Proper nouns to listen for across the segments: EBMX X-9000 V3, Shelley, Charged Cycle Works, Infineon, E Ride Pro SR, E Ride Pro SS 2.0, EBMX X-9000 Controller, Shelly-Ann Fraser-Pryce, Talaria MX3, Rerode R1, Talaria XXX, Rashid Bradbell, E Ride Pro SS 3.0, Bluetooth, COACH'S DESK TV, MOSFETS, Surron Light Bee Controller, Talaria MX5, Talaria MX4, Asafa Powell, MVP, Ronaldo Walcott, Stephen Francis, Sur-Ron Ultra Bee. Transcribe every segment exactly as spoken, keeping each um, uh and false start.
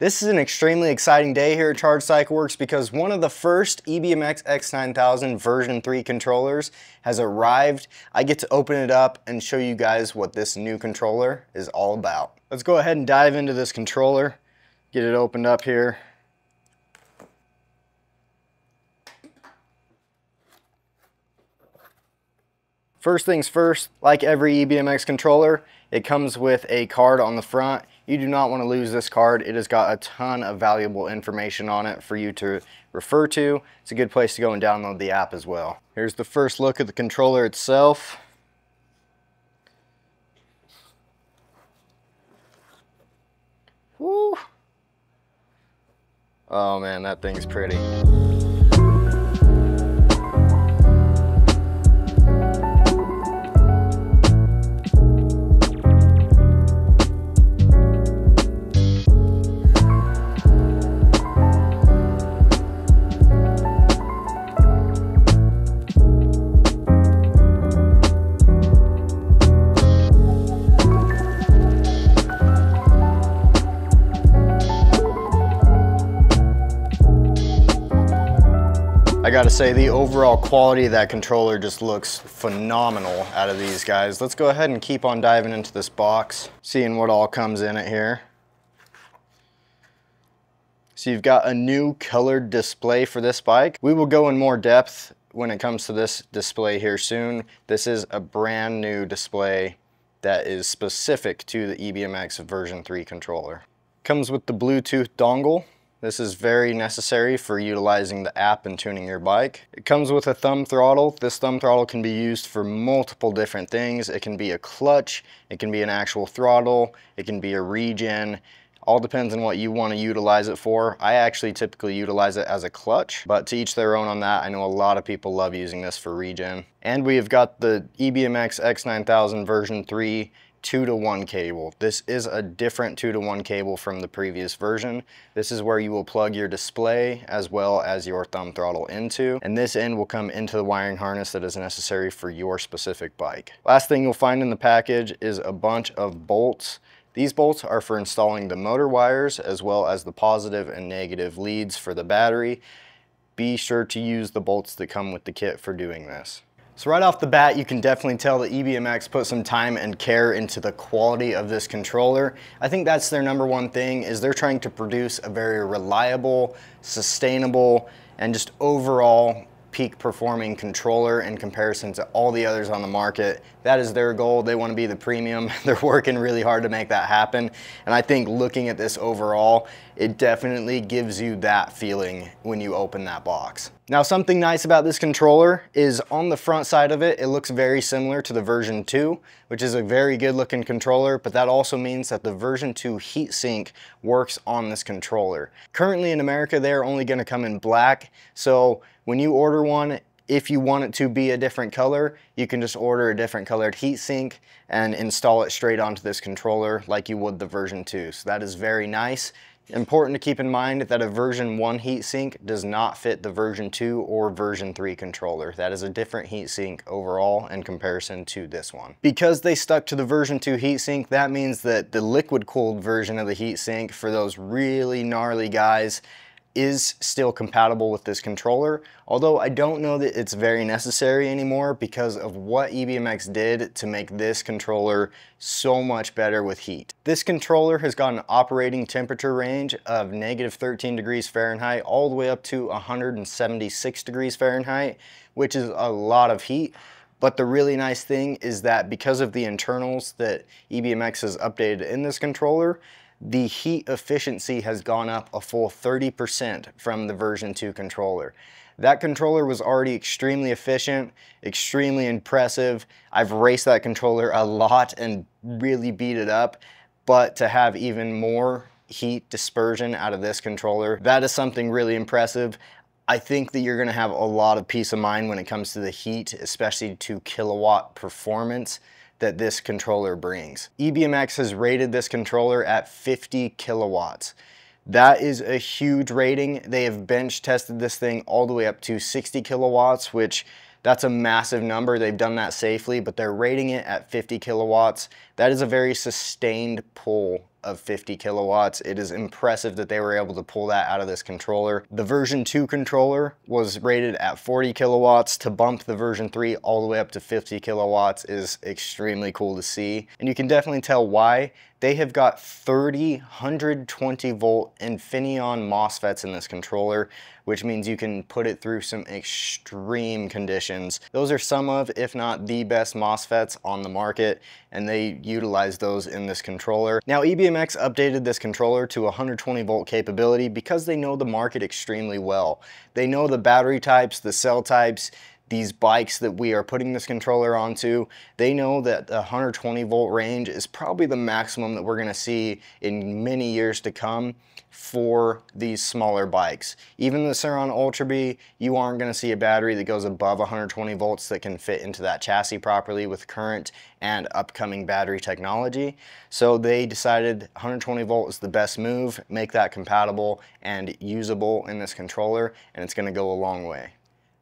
This is an extremely exciting day here at Charged Cycle Works because one of the first E B M X X nine thousand version three controllers has arrived. I get to open it up and show you guys what this new controller is all about. Let's go ahead and dive into this controller, get it opened up here. First things first, like every E B M X controller, it comes with a card on the front. You do not want to lose this card. It has got a ton of valuable information on it for you to refer to. It's a good place to go and download the app as well. Here's the first look at the controller itself. Woo! Oh man, that thing's pretty. I gotta say, the overall quality of that controller just looks phenomenal out of these guys. Let's go ahead and keep on diving into this box, seeing what all comes in it here. So you've got a new colored display for this bike. We will go in more depth when it comes to this display here soon. This is a brand new display that is specific to the E B M X version three controller. Comes with the Bluetooth dongle. This is very necessary for utilizing the app and tuning your bike. It comes with a thumb throttle. This thumb throttle can be used for multiple different things. It can be a clutch, it can be an actual throttle, it can be a regen. All depends on what you want to utilize it for. I actually typically utilize it as a clutch, but to each their own on that. I know a lot of people love using this for regen. And we have got the E B M X X nine thousand version three two to one cable. This is a different two to one cable from the previous version. This is where you will plug your display as well as your thumb throttle into, and this end will come into the wiring harness that is necessary for your specific bike. Last thing you'll find in the package is a bunch of bolts. These bolts are for installing the motor wires as well as the positive and negative leads for the battery. Be sure to use the bolts that come with the kit for doing this. So right off the bat, you can definitely tell that E B M X put some time and care into the quality of this controller. I think that's their number one thing, is they're trying to produce a very reliable, sustainable, and just overall peak performing controller in comparison to all the others on the market. That is their goal. They want to be the premium. They're working really hard to make that happen. And I think looking at this overall, it definitely gives you that feeling when you open that box. Now, something nice about this controller is on the front side of it, it looks very similar to the version two, which is a very good looking controller, but that also means that the version two heatsink works on this controller. Currently in America, they're only gonna come in black, so when you order one, if you want it to be a different color, you can just order a different colored heatsink and install it straight onto this controller like you would the version two, so that is very nice. Important to keep in mind that a version one heatsink does not fit the version two or version three controller. That is a different heatsink overall in comparison to this one. Because they stuck to the version two heatsink, that means that the liquid cooled version of the heatsink for those really gnarly guys is still compatible with this controller, although I don't know that it's very necessary anymore because of what E B M X did to make this controller so much better with heat. This controller has got an operating temperature range of negative thirteen degrees Fahrenheit all the way up to one hundred seventy-six degrees Fahrenheit, which is a lot of heat. But the really nice thing is that because of the internals that E B M X has updated in this controller, the heat efficiency has gone up a full thirty percent from the version two controller. That controller was already extremely efficient, extremely impressive. I've raced that controller a lot and really beat it up, but to have even more heat dispersion out of this controller, that is something really impressive. I think that you're gonna have a lot of peace of mind when it comes to the heat, especially to kilowatt performance that this controller brings. E B M X has rated this controller at fifty kilowatts. That is a huge rating. They have bench tested this thing all the way up to sixty kilowatts, which that's a massive number. They've done that safely, but they're rating it at fifty kilowatts. That is a very sustained pull of fifty kilowatts. It is impressive that they were able to pull that out of this controller. The version two controller was rated at forty kilowatts. To bump the version three all the way up to fifty kilowatts is extremely cool to see. And you can definitely tell why. They have got thirty one twenty volt Infineon MOSFETs in this controller, which means you can put it through some extreme conditions. Those are some of, if not the best MOSFETs on the market, and they utilize those in this controller. Now, E B M X updated this controller to one hundred twenty volt capability because they know the market extremely well. They know the battery types, the cell types, these bikes that we are putting this controller onto. They know that the one hundred twenty volt range is probably the maximum that we're gonna see in many years to come for these smaller bikes. Even the Sur-Ron Ultra Bee, you aren't gonna see a battery that goes above one hundred twenty volts that can fit into that chassis properly with current and upcoming battery technology. So they decided one hundred twenty volt is the best move, make that compatible and usable in this controller, and it's gonna go a long way.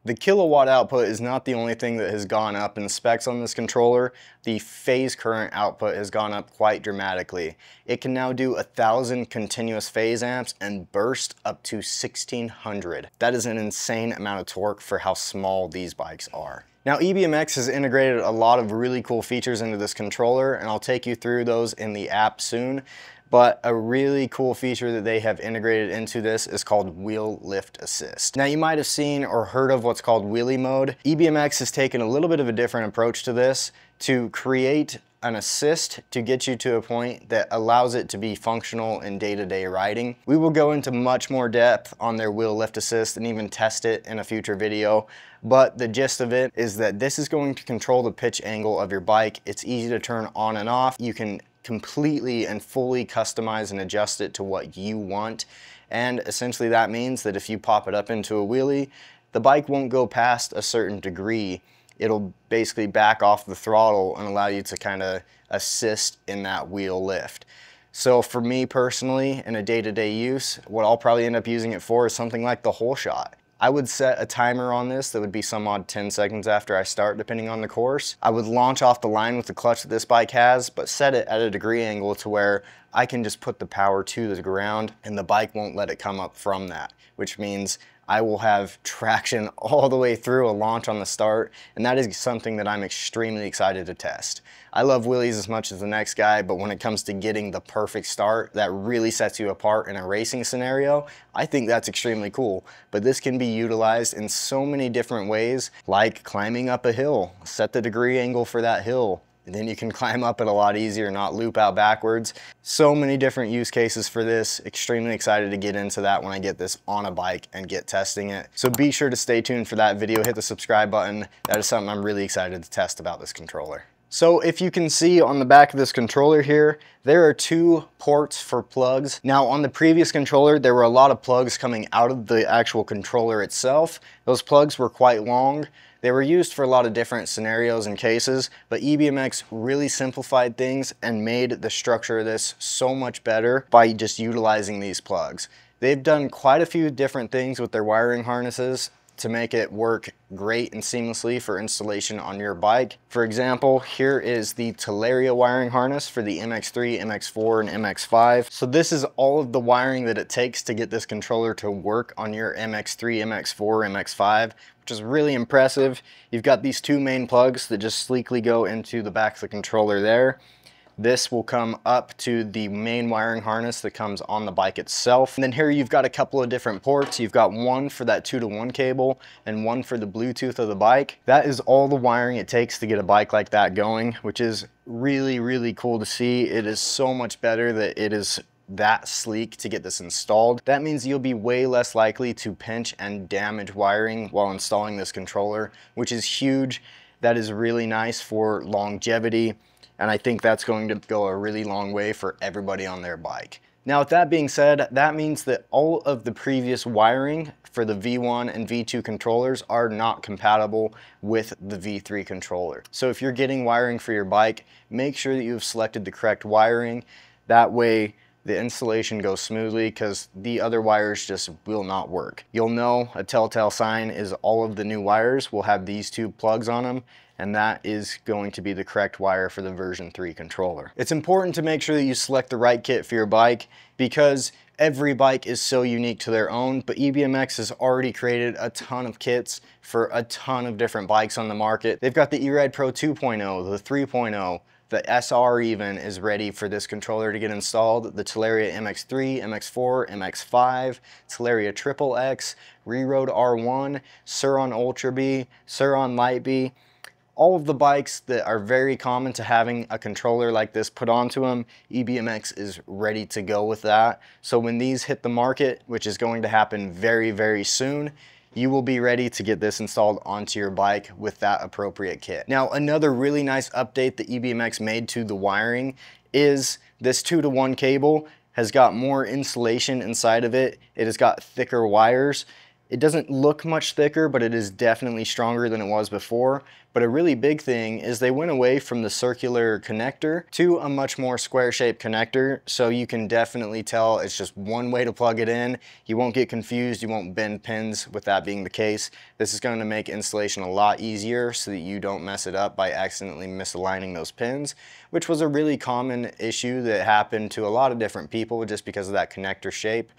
The kilowatt output is not the only thing that has gone up in specs on this controller. The phase current output has gone up quite dramatically. It can now do one thousand continuous phase amps and burst up to sixteen hundred. That is an insane amount of torque for how small these bikes are. Now, E B M X has integrated a lot of really cool features into this controller, and I'll take you through those in the app soon. But a really cool feature that they have integrated into this is called wheel lift assist. Now, you might have seen or heard of what's called wheelie mode. E B M X has taken a little bit of a different approach to this to create an assist to get you to a point that allows it to be functional in day-to-day riding. We will go into much more depth on their wheel lift assist and even test it in a future video. But the gist of it is that this is going to control the pitch angle of your bike. It's easy to turn on and off. You can completely and fully customize and adjust it to what you want. And essentially that means that if you pop it up into a wheelie, the bike won't go past a certain degree. It'll basically back off the throttle and allow you to kind of assist in that wheel lift. So for me personally, in a day-to-day use, what I'll probably end up using it for is something like the whole shot. I would set a timer on this that would be some odd ten seconds after I start, depending on the course. I would launch off the line with the clutch that this bike has, but set it at a degree angle to where I can just put the power to the ground and the bike won't let it come up from that, which means I will have traction all the way through a launch on the start, and that is something that I'm extremely excited to test. I love wheelies as much as the next guy, but when it comes to getting the perfect start that really sets you apart in a racing scenario, I think that's extremely cool. But this can be utilized in so many different ways, like climbing up a hill. Set the degree angle for that hill, and then you can climb up it a lot easier, not loop out backwards. So many different use cases for this. Extremely excited to get into that when I get this on a bike and get testing it. So be sure to stay tuned for that video. Hit the subscribe button. That is something I'm really excited to test about this controller. So if you can see on the back of this controller here, there are two ports for plugs. Now, on the previous controller, there were a lot of plugs coming out of the actual controller itself. Those plugs were quite long. They were used for a lot of different scenarios and cases, but E B M X really simplified things and made the structure of this so much better by just utilizing these plugs. They've done quite a few different things with their wiring harnesses to make it work great and seamlessly for installation on your bike. For example, here is the Talaria wiring harness for the M X three, M X four, and M X five. So this is all of the wiring that it takes to get this controller to work on your M X three, M X four, M X five, which is really impressive. You've got these two main plugs that just sleekly go into the back of the controller there. This will come up to the main wiring harness that comes on the bike itself. And then here you've got a couple of different ports. You've got one for that two to one cable and one for the Bluetooth of the bike. That is all the wiring it takes to get a bike like that going, which is really, really cool to see. It is so much better that it is that sleek to get this installed. That means you'll be way less likely to pinch and damage wiring while installing this controller, which is huge. That is really nice for longevity. And I think that's going to go a really long way for everybody on their bike. Now, with that being said, that means that all of the previous wiring for the V one and V two controllers are not compatible with the V three controller. So if you're getting wiring for your bike, make sure that you've selected the correct wiring. That way the installation goes smoothly because the other wires just will not work. You'll know a telltale sign is all of the new wires will have these two plugs on them, and that is going to be the correct wire for the version three controller. It's important to make sure that you select the right kit for your bike because every bike is so unique to their own, but E B M X has already created a ton of kits for a ton of different bikes on the market. They've got the E Ride Pro two point oh, the three point oh, the S R even is ready for this controller to get installed. The Talaria M X three, M X four, M X five, Talaria triple X, Rerode R one, Sur-Ron Ultra Bee, Surron Light Bee. All of the bikes that are very common to having a controller like this put onto them, E B M X is ready to go with that. So when these hit the market, which is going to happen very, very soon, you will be ready to get this installed onto your bike with that appropriate kit. Now, another really nice update that E B M X made to the wiring is this two to one cable has got more insulation inside of it. It has got thicker wires. It doesn't look much thicker, but it is definitely stronger than it was before. But a really big thing is they went away from the circular connector to a much more square-shaped connector, so you can definitely tell it's just one way to plug it in. You won't get confused, you won't bend pins with that being the case. This is going to make installation a lot easier so that you don't mess it up by accidentally misaligning those pins, which was a really common issue that happened to a lot of different people just because of that connector shape.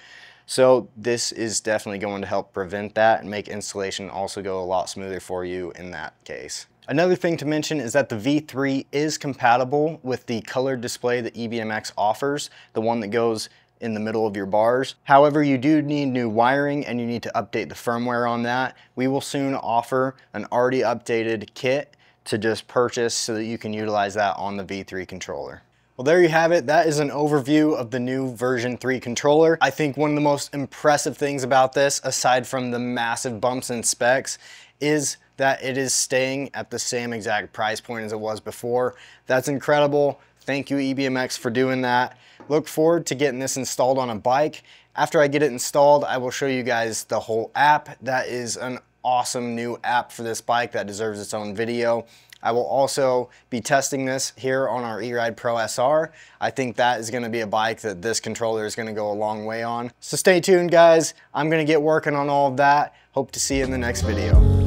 So this is definitely going to help prevent that and make installation also go a lot smoother for you in that case. Another thing to mention is that the V three is compatible with the colored display that E B M X offers, the one that goes in the middle of your bars. However, you do need new wiring and you need to update the firmware on that. We will soon offer an already updated kit to just purchase so that you can utilize that on the V three controller. Well, there you have it. That is an overview of the new version three controller. I think one of the most impressive things about this, aside from the massive bumps in specs, is that it is staying at the same exact price point as it was before. That's incredible. Thank you, E B M X, for doing that. Look forward to getting this installed on a bike. After I get it installed, I will show you guys the whole app. That is an awesome new app for this bike that deserves its own video. I will also be testing this here on our E Ride Pro S R. I think that is gonna be a bike that this controller is gonna go a long way on. So stay tuned, guys. I'm gonna get working on all of that. Hope to see you in the next video.